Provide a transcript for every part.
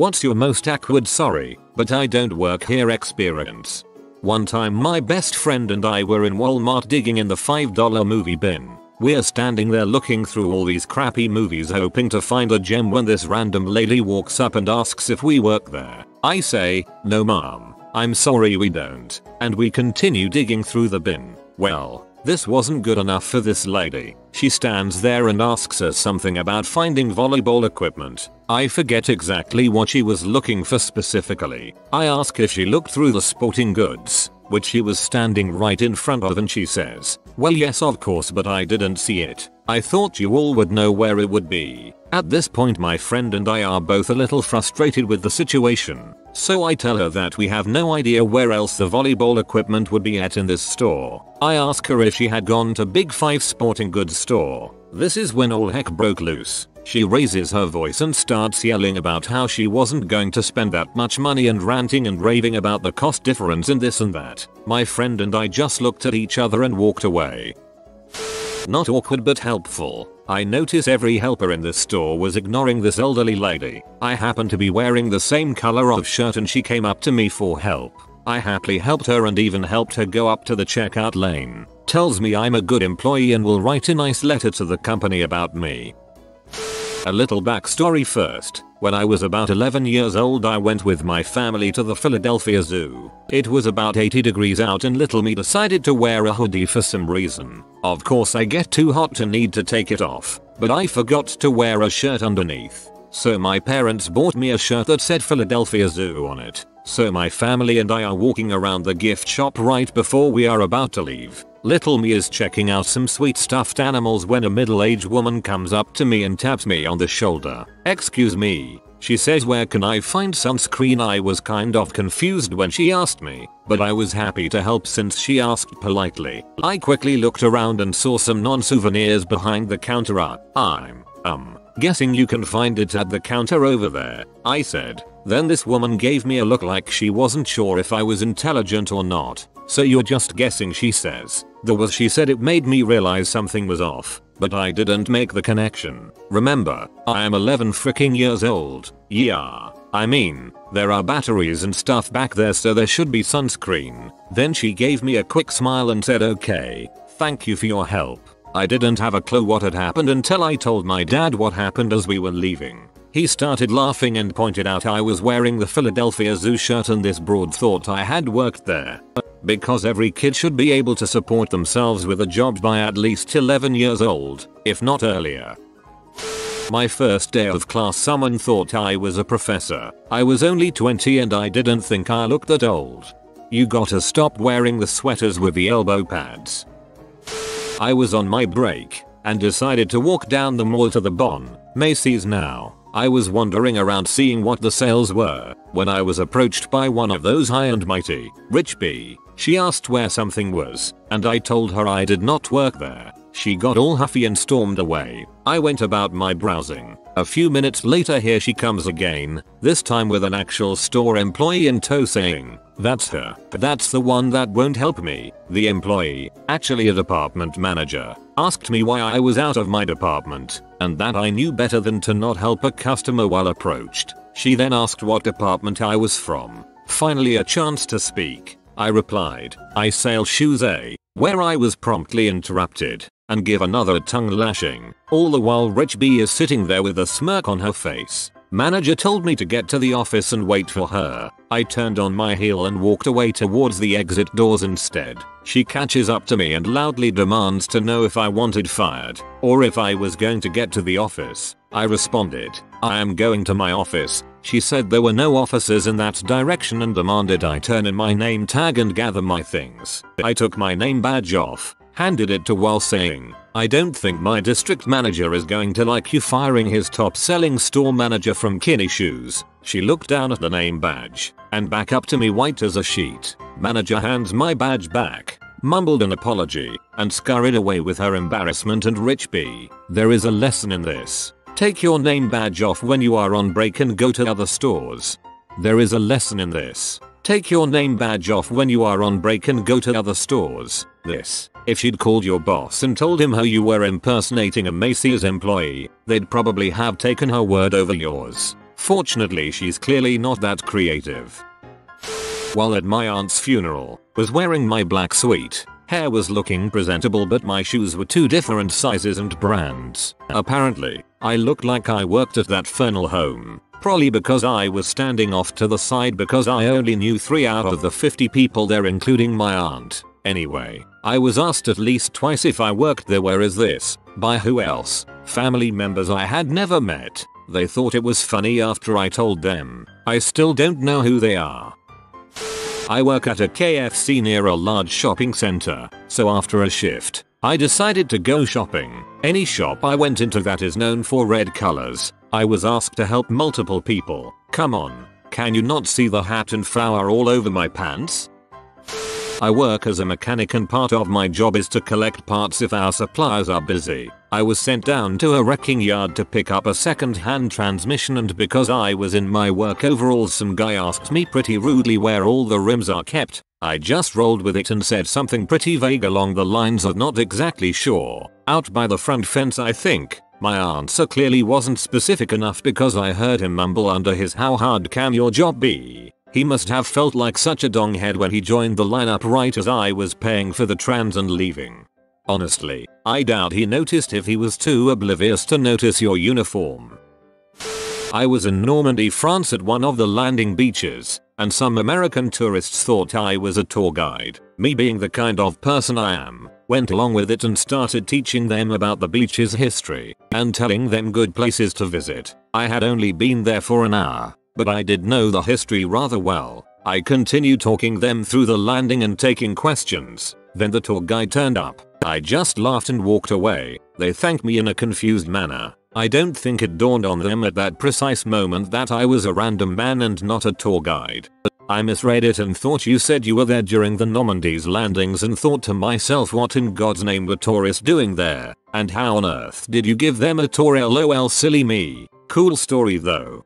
What's your most awkward sorry, but I don't work here experience? One time my best friend and I were in Walmart digging in the $5 movie bin. We're standing there looking through all these crappy movies hoping to find a gem when this random lady walks up and asks if we work there. I say, no ma'am, I'm sorry we don't, and we continue digging through the bin. Well, this wasn't good enough for this lady. She stands there and asks us something about finding volleyball equipment. I forget exactly what she was looking for specifically. I ask if she looked through the sporting goods, which she was standing right in front of, and she says, well yes of course but I didn't see it. I thought you all would know where it would be. At this point my friend and I are both a little frustrated with the situation, so I tell her that we have no idea where else the volleyball equipment would be at in this store. I ask her if she had gone to Big Five Sporting Goods store. This is when all heck broke loose. She raises her voice and starts yelling about how she wasn't going to spend that much money and ranting and raving about the cost difference and this and that. My friend and I just looked at each other and walked away. Not awkward but helpful. I notice every helper in this store was ignoring this elderly lady. I happened to be wearing the same color of shirt and she came up to me for help. I happily helped her and even helped her go up to the checkout lane. Tells me I'm a good employee and will write a nice letter to the company about me. A little backstory first. When I was about 11 years old I went with my family to the Philadelphia Zoo. It was about 80 degrees out and little me decided to wear a hoodie for some reason. Of course I get too hot to need to take it off, but I forgot to wear a shirt underneath. So my parents bought me a shirt that said Philadelphia Zoo on it. So my family and I are walking around the gift shop right before we are about to leave. Little me is checking out some sweet stuffed animals when a middle-aged woman comes up to me and taps me on the shoulder. Excuse me, she says, where can I find sunscreen? I was kind of confused when she asked me, but I was happy to help since she asked politely. I quickly looked around and saw some non-souvenirs behind the counter. I'm guessing you can find it at the counter over there, I said. Then this woman gave me a look like she wasn't sure if I was intelligent or not. So you're just guessing, she says. She said it made me realize something was off, but I didn't make the connection. Remember, I am 11 freaking years old. Yeah, I mean, there are batteries and stuff back there so there should be sunscreen. Then she gave me a quick smile and said, okay, thank you for your help. I didn't have a clue what had happened until I told my dad what happened as we were leaving. He started laughing and pointed out I was wearing the Philadelphia Zoo shirt and this broad thought I had worked there. Because every kid should be able to support themselves with a job by at least 11 years old, if not earlier. My first day of class, someone thought I was a professor. I was only 20 and I didn't think I looked that old. You gotta stop wearing the sweaters with the elbow pads. I was on my break and decided to walk down the mall to the Bon, Macy's now. I was wandering around seeing what the sales were when I was approached by one of those high and mighty, rich B. She asked where something was, and I told her I did not work there. She got all huffy and stormed away. I went about my browsing. A few minutes later here she comes again, this time with an actual store employee in tow saying, that's her. That's the one that won't help me. The employee, actually a department manager, asked me why I was out of my department, and that I knew better than to not help a customer while approached. She then asked what department I was from. Finally a chance to speak. I replied, I sell shoes, where I was promptly interrupted and give another tongue lashing. All the while Rich B is sitting there with a smirk on her face. Manager told me to get to the office and wait for her. I turned on my heel and walked away towards the exit doors instead. She catches up to me and loudly demands to know if I wanted fired or if I was going to get to the office. I responded, I am going to my office. She said there were no offices in that direction and demanded I turn in my name tag and gather my things. I took my name badge off, handed it to while saying, I don't think my district manager is going to like you firing his top-selling store manager from Kinney Shoes. She looked down at the name badge and back up to me, white as a sheet. Manager hands my badge back, mumbled an apology, and scurried away with her embarrassment and Rich B. There is a lesson in this. Take your name badge off when you are on break and go to other stores. There is a lesson in this. Take your name badge off when you are on break and go to other stores. This. If she'd called your boss and told him how you were impersonating a Macy's employee, they'd probably have taken her word over yours. Fortunately, she's clearly not that creative. While at my aunt's funeral, was wearing my black suit. Hair was looking presentable, but my shoes were two different sizes and brands. Apparently, I looked like I worked at that funeral home. Probably because I was standing off to the side because I only knew 3 out of the 50 people there, including my aunt. Anyway, I was asked at least twice if I worked there. Where is this? By who else? Family members I had never met. They thought it was funny after I told them. I still don't know who they are. I work at a KFC near a large shopping center, so after a shift, I decided to go shopping. Any shop I went into that is known for red colors, I was asked to help multiple people. Come on, can you not see the hat and flour all over my pants? I work as a mechanic and part of my job is to collect parts if our suppliers are busy. I was sent down to a wrecking yard to pick up a second-hand transmission, and because I was in my work overalls, some guy asked me pretty rudely where all the rims are kept. I just rolled with it and said something pretty vague along the lines of not exactly sure. Out by the front fence, I think. My answer clearly wasn't specific enough because I heard him mumble under his "How hard can your job be?" He must have felt like such a donghead when he joined the lineup right as I was paying for the trans and leaving. Honestly, I doubt he noticed if he was too oblivious to notice your uniform. I was in Normandy, France at one of the landing beaches, and some American tourists thought I was a tour guide. Me being the kind of person I am, went along with it and started teaching them about the beach's history, and telling them good places to visit. I had only been there for an hour, but I did know the history rather well. I continued talking them through the landing and taking questions. Then the tour guide turned up. I just laughed and walked away. They thanked me in a confused manner. I don't think it dawned on them at that precise moment that I was a random man and not a tour guide. I misread it and thought you said you were there during the Normandy's landings, and thought to myself, what in God's name were tourists doing there? And how on earth did you give them a tour? LOL, silly me. Cool story though.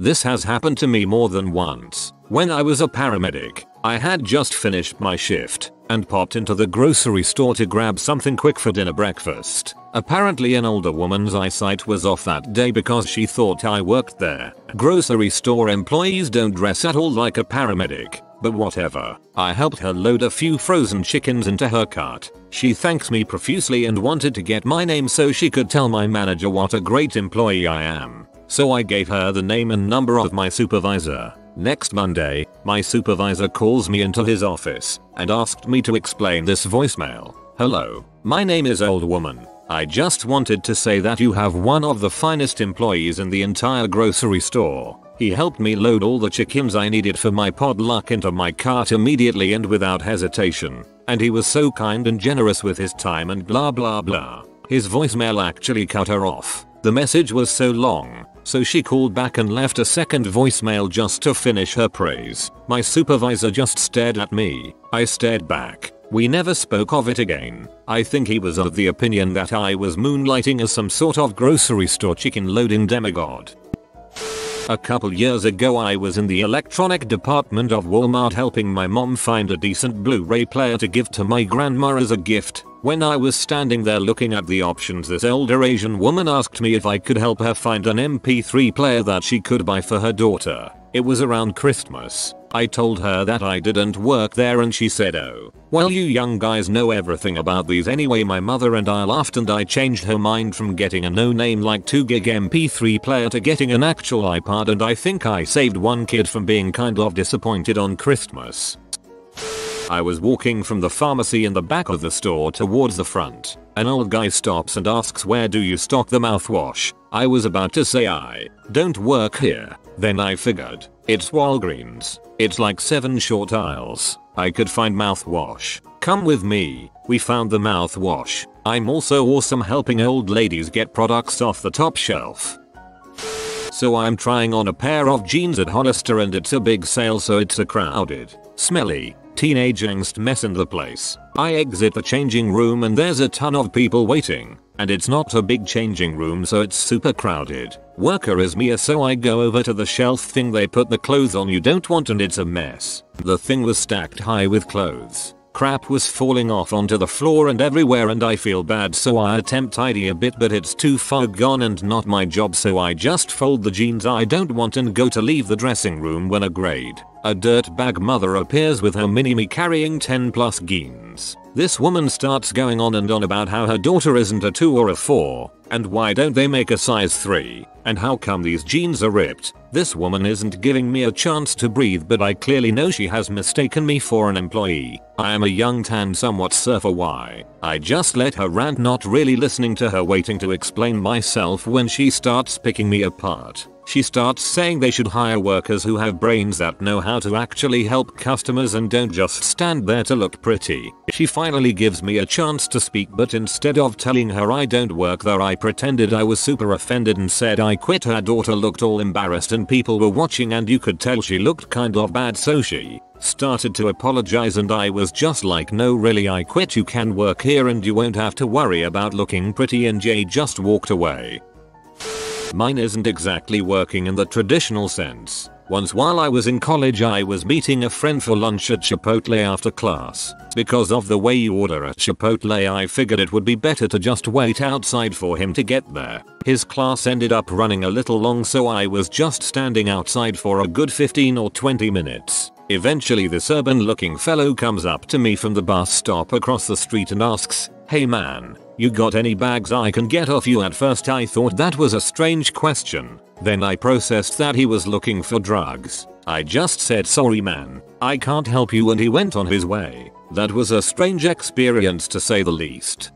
This has happened to me more than once. When I was a paramedic, I had just finished my shift and popped into the grocery store to grab something quick for dinner breakfast. Apparently an older woman's eyesight was off that day because she thought I worked there. Grocery store employees don't dress at all like a paramedic, but whatever. I helped her load a few frozen chickens into her cart. She thanks me profusely and wanted to get my name so she could tell my manager what a great employee I am. So I gave her the name and number of my supervisor. Next Monday, my supervisor calls me into his office and asked me to explain this voicemail. Hello, my name is Old Woman. I just wanted to say that you have one of the finest employees in the entire grocery store. He helped me load all the chickens I needed for my potluck into my cart immediately and without hesitation. And he was so kind and generous with his time and blah blah blah. His voicemail actually cut her off. The message was so long, so she called back and left a second voicemail just to finish her praise. My supervisor just stared at me. I stared back. We never spoke of it again. I think he was of the opinion that I was moonlighting as some sort of grocery store chicken loading demigod. A couple years ago, I was in the electronic department of Walmart helping my mom find a decent Blu-ray player to give to my grandma as a gift. When I was standing there looking at the options, this elder Asian woman asked me if I could help her find an MP3 player that she could buy for her daughter. It was around Christmas. I told her that I didn't work there and she said, oh, well, you young guys know everything about these anyway. My mother and I laughed and I changed her mind from getting a no-name like 2GB MP3 player to getting an actual iPod, and I think I saved one kid from being kind of disappointed on Christmas. I was walking from the pharmacy in the back of the store towards the front. An old guy stops and asks, where do you stock the mouthwash? I was about to say I don't work here. Then I figured, it's Walgreens. It's like 7 short aisles. I could find mouthwash. Come with me. We found the mouthwash. I'm also awesome helping old ladies get products off the top shelf. So I'm trying on a pair of jeans at Hollister and it's a big sale, so it's a crowded, smelly, teenage angst mess in the place. I exit the changing room and there's a ton of people waiting. And it's not a big changing room, so it's super crowded. Worker is me, so I go over to the shelf thing they put the clothes on you don't want, and it's a mess. The thing was stacked high with clothes. Crap was falling off onto the floor and everywhere and I feel bad, so I attempt tidy a bit but it's too far gone and not my job, so I just fold the jeans I don't want and go to leave the dressing room when a dirtbag mother appears with her mini-me carrying 10 plus jeans. This woman starts going on and on about how her daughter isn't a 2 or a 4, and why don't they make a size 3, and how come these jeans are ripped. This woman isn't giving me a chance to breathe, but I clearly know she has mistaken me for an employee. I am a young tan somewhat surfer guy. I just let her rant, not really listening to her, waiting to explain myself when she starts picking me apart. She starts saying they should hire workers who have brains, that know how to actually help customers and don't just stand there to look pretty. She finally gives me a chance to speak, but instead of telling her I don't work there, I pretended I was super offended and said I quit. Her daughter looked all embarrassed and people were watching and you could tell she looked kind of bad, so she started to apologize and I was just like, no really, I quit, you can work here and you won't have to worry about looking pretty, and Jay just walked away. Mine isn't exactly working in the traditional sense. Once while I was in college I was meeting a friend for lunch at Chipotle after class. Because of the way you order at Chipotle, I figured it would be better to just wait outside for him to get there. His class ended up running a little long, so I was just standing outside for a good 15 or 20 minutes. Eventually this urban looking fellow comes up to me from the bus stop across the street and asks, "Hey man, you got any bags I can get off you?" At first I thought that was a strange question. Then I processed that he was looking for drugs. I just said, "Sorry man, I can't help you," and he went on his way. That was a strange experience to say the least.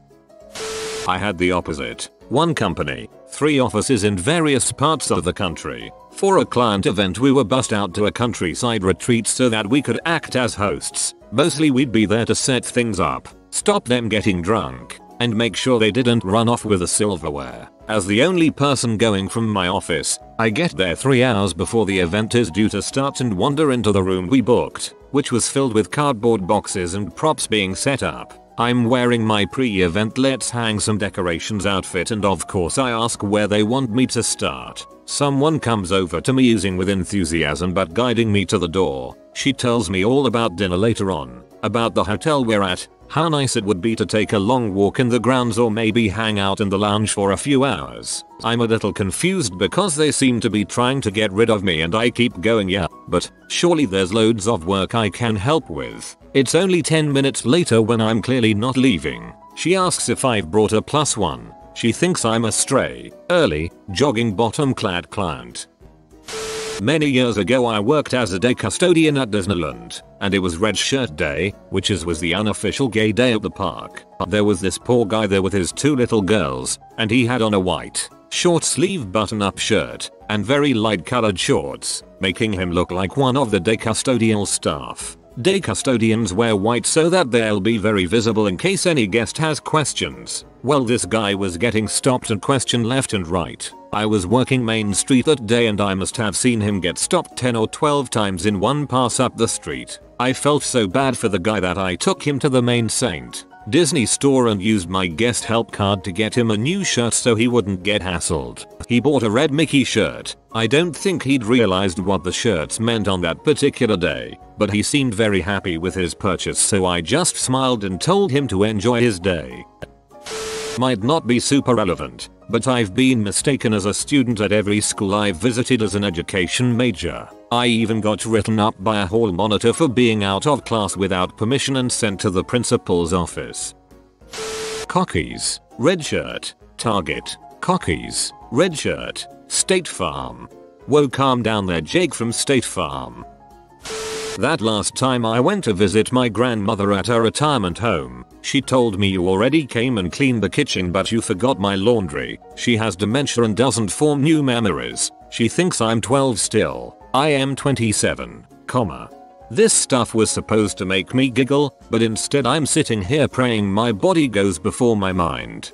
I had the opposite. One company, 3 offices in various parts of the country. For a client event we were bussed out to a countryside retreat so that we could act as hosts. Mostly we'd be there to set things up, stop them getting drunk, and make sure they didn't run off with the silverware. As the only person going from my office, I get there 3 hours before the event is due to start and wander into the room we booked, which was filled with cardboard boxes and props being set up. I'm wearing my pre-event "let's hang some decorations" outfit, and of course I ask where they want me to start. Someone comes over to me using with enthusiasm but guiding me to the door. She tells me all about dinner later on, about the hotel we're at, how nice it would be to take a long walk in the grounds or maybe hang out in the lounge for a few hours. I'm a little confused because they seem to be trying to get rid of me and I keep going, "Yeah, but surely there's loads of work I can help with." It's only 10 minutes later when I'm clearly not leaving. She asks if I've brought a +1. She thinks I'm a stray, early, jogging bottom-clad client. Many years ago I worked as a day custodian at Disneyland, and it was Red Shirt Day, which was the unofficial gay day at the park. There was this poor guy there with his 2 little girls, and he had on a white, short sleeve button-up shirt, and very light colored shorts, making him look like one of the day custodial staff. Day custodians wear white so that they'll be very visible in case any guest has questions. Well, this guy was getting stopped and questioned left and right. I was working Main Street that day and I must have seen him get stopped 10 or 12 times in one pass up the street. I felt so bad for the guy that I took him to the main St. Disney store and used my guest help card to get him a new shirt so he wouldn't get hassled. He bought a red Mickey shirt. I don't think he'd realized what the shirts meant on that particular day, but he seemed very happy with his purchase, so I just smiled and told him to enjoy his day. Might not be super relevant, but I've been mistaken as a student at every school I've visited as an education major. I even got written up by a hall monitor for being out of class without permission and sent to the principal's office. Cockies, Red Shirt, Target, Cockies, Red Shirt, State Farm. Whoa, calm down there, Jake from State Farm. That last time I went to visit my grandmother at her retirement home, she told me, "You already came and cleaned the kitchen but you forgot my laundry." She has dementia and doesn't form new memories. She thinks I'm 12 still. I am 27, This stuff was supposed to make me giggle, but instead I'm sitting here praying my body goes before my mind.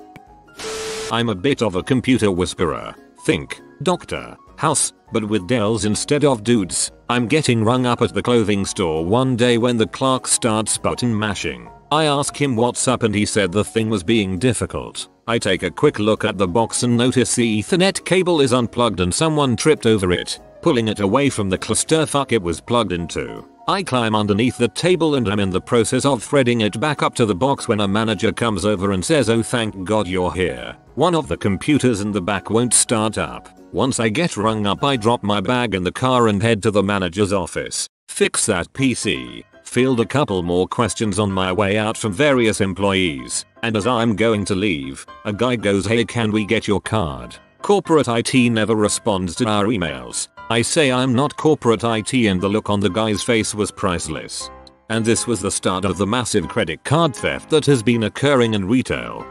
I'm a bit of a computer whisperer. Think Dr. House, but with Dells instead of dudes. I'm getting rung up at the clothing store one day when the clerk starts button mashing. I ask him what's up and he said the thing was being difficult. I take a quick look at the box and notice the Ethernet cable is unplugged and someone tripped over it, pulling it away from the clusterfuck it was plugged into. I climb underneath the table and I'm in the process of threading it back up to the box when a manager comes over and says, "Oh, thank God you're here. One of the computers in the back won't start up." Once I get rung up, I drop my bag in the car and head to the manager's office, fix that PC, field a couple more questions on my way out from various employees, and as I'm going to leave, a guy goes, "Hey, can we get your card? Corporate IT never responds to our emails." I say I'm not corporate IT and the look on the guy's face was priceless. And this was the start of the massive credit card theft that has been occurring in retail.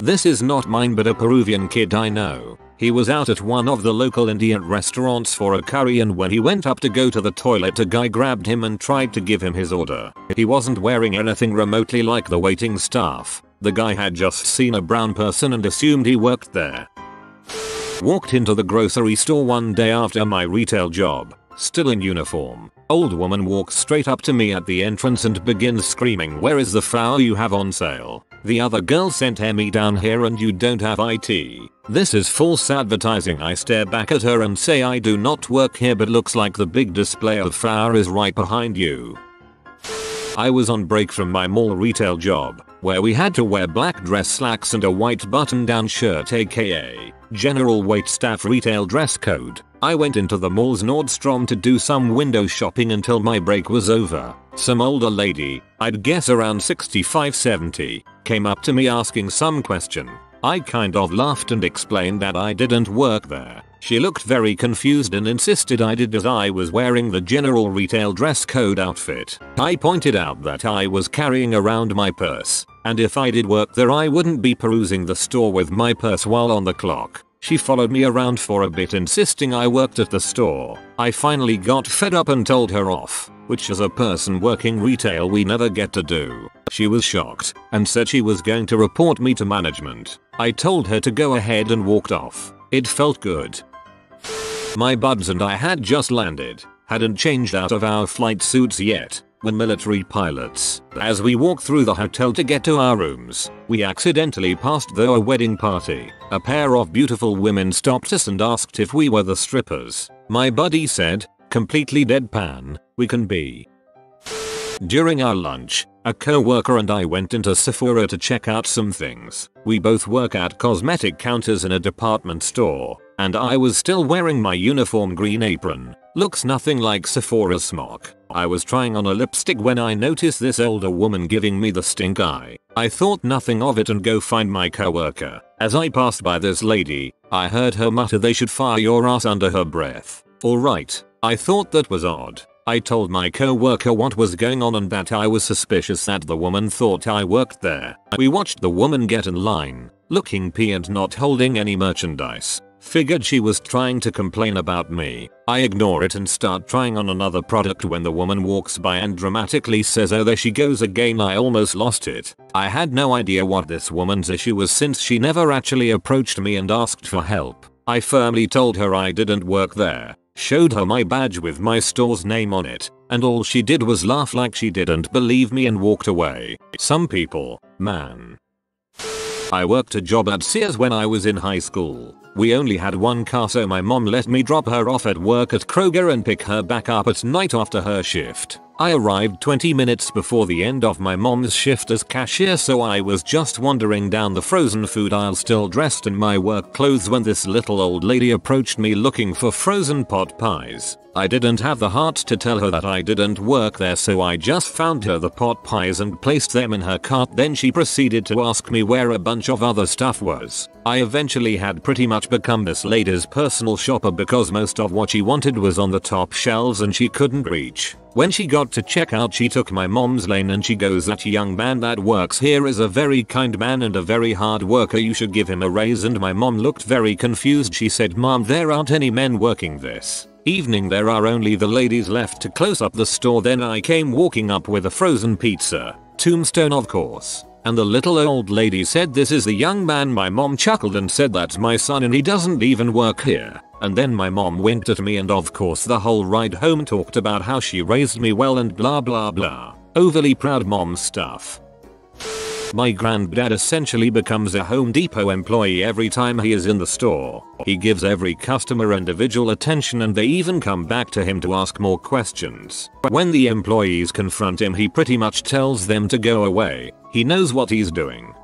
This is not mine but a Peruvian kid I know. He was out at one of the local Indian restaurants for a curry, and when he went up to go to the toilet, a guy grabbed him and tried to give him his order. He wasn't wearing anything remotely like the waiting staff. The guy had just seen a brown person and assumed he worked there. Walked into the grocery store one day after my retail job, still in uniform. Old woman walks straight up to me at the entrance and begins screaming, "Where is the flour you have on sale? The other girl sent Emmy down here and you don't have IT. This is false advertising." I stare back at her and say, "I do not work here, but looks like the big display of flour is right behind you." I was on break from my mall retail job, where we had to wear black dress slacks and a white button-down shirt, aka general waitstaff retail dress code. I went into the mall's Nordstrom to do some window shopping until my break was over. Some older lady, I'd guess around 65-70, came up to me asking some question. I kind of laughed and explained that I didn't work there. She looked very confused and insisted I did as I was wearing the general retail dress code outfit. I pointed out that I was carrying around my purse, and if I did work there I wouldn't be perusing the store with my purse while on the clock. She followed me around for a bit, insisting I worked at the store. I finally got fed up and told her off, which as a person working retail we never get to do. She was shocked and said she was going to report me to management. I told her to go ahead and walked off. It felt good. My buds and I had just landed, hadn't changed out of our flight suits yet. We're military pilots. As we walked through the hotel to get to our rooms, we accidentally passed through a wedding party. A pair of beautiful women stopped us and asked if we were the strippers. My buddy said, completely deadpan, "We can be." During our lunch, a co-worker and I went into Sephora to check out some things. We both work at cosmetic counters in a department store, and I was still wearing my uniform green apron. Looks nothing like Sephora's smock. I was trying on a lipstick when I noticed this older woman giving me the stink eye. I thought nothing of it and go find my coworker. As I passed by this lady, I heard her mutter, "They should fire your ass," under her breath. Alright, I thought that was odd. I told my coworker what was going on and that I was suspicious that the woman thought I worked there. We watched the woman get in line, looking peeved and not holding any merchandise. Figured she was trying to complain about me. I ignore it and start trying on another product when the woman walks by and dramatically says, "Oh, there she goes again." I almost lost it. I had no idea what this woman's issue was since she never actually approached me and asked for help. I firmly told her I didn't work there, showed her my badge with my store's name on it, and all she did was laugh like she didn't believe me and walked away. Some people, man. I worked a job at Sears when I was in high school. We only had one car, so my mom let me drop her off at work at Kroger and pick her back up at night after her shift. I arrived 20 minutes before the end of my mom's shift as cashier, so I was just wandering down the frozen food aisle still dressed in my work clothes when this little old lady approached me looking for frozen pot pies. I didn't have the heart to tell her that I didn't work there, so I just found her the pot pies and placed them in her cart. Then she proceeded to ask me where a bunch of other stuff was. I eventually had pretty much become this lady's personal shopper because most of what she wanted was on the top shelves and she couldn't reach. When she got to checkout, she took my mom's lane and she goes, "That young man that works here is a very kind man and a very hard worker. You should give him a raise." And my mom looked very confused. She said, "Mom, there aren't any men working this evening, there are only the ladies left to close up the store." Then I came walking up with a frozen pizza, Tombstone of course, and the little old lady said, "This is the young man." My mom chuckled and said, "That's my son and he doesn't even work here." And then my mom winked at me and of course the whole ride home talked about how she raised me well and blah blah blah. Overly proud mom stuff. My granddad essentially becomes a Home Depot employee every time he is in the store. He gives every customer individual attention and they even come back to him to ask more questions. When the employees confront him, he pretty much tells them to go away. He knows what he's doing.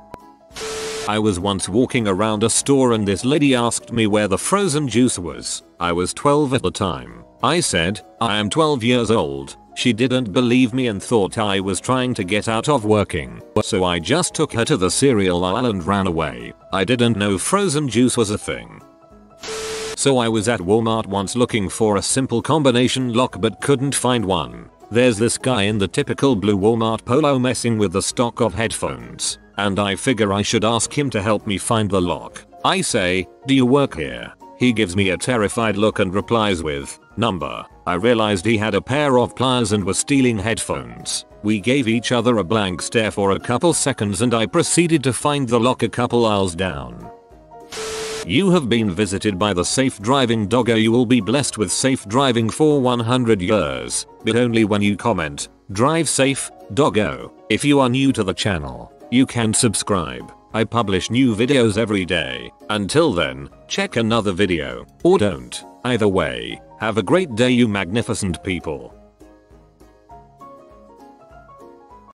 I was once walking around a store and this lady asked me where the frozen juice was. I was 12 at the time. I said, I am 12 years old. She didn't believe me and thought I was trying to get out of working. So I just took her to the cereal aisle and ran away. I didn't know frozen juice was a thing. So I was at Walmart once looking for a simple combination lock but couldn't find one. There's this guy in the typical blue Walmart polo messing with the stock of headphones. And I figure I should ask him to help me find the lock. I say, do you work here? He gives me a terrified look and replies with, number. I realized he had a pair of pliers and was stealing headphones. We gave each other a blank stare for a couple seconds and I proceeded to find the lock a couple aisles down. You have been visited by the safe driving doggo. You will be blessed with safe driving for 100 years, but only when you comment, drive safe, doggo. If you are new to the channel, you can subscribe. I publish new videos every day. Until then, check another video, or don't. Either way, have a great day, you magnificent people.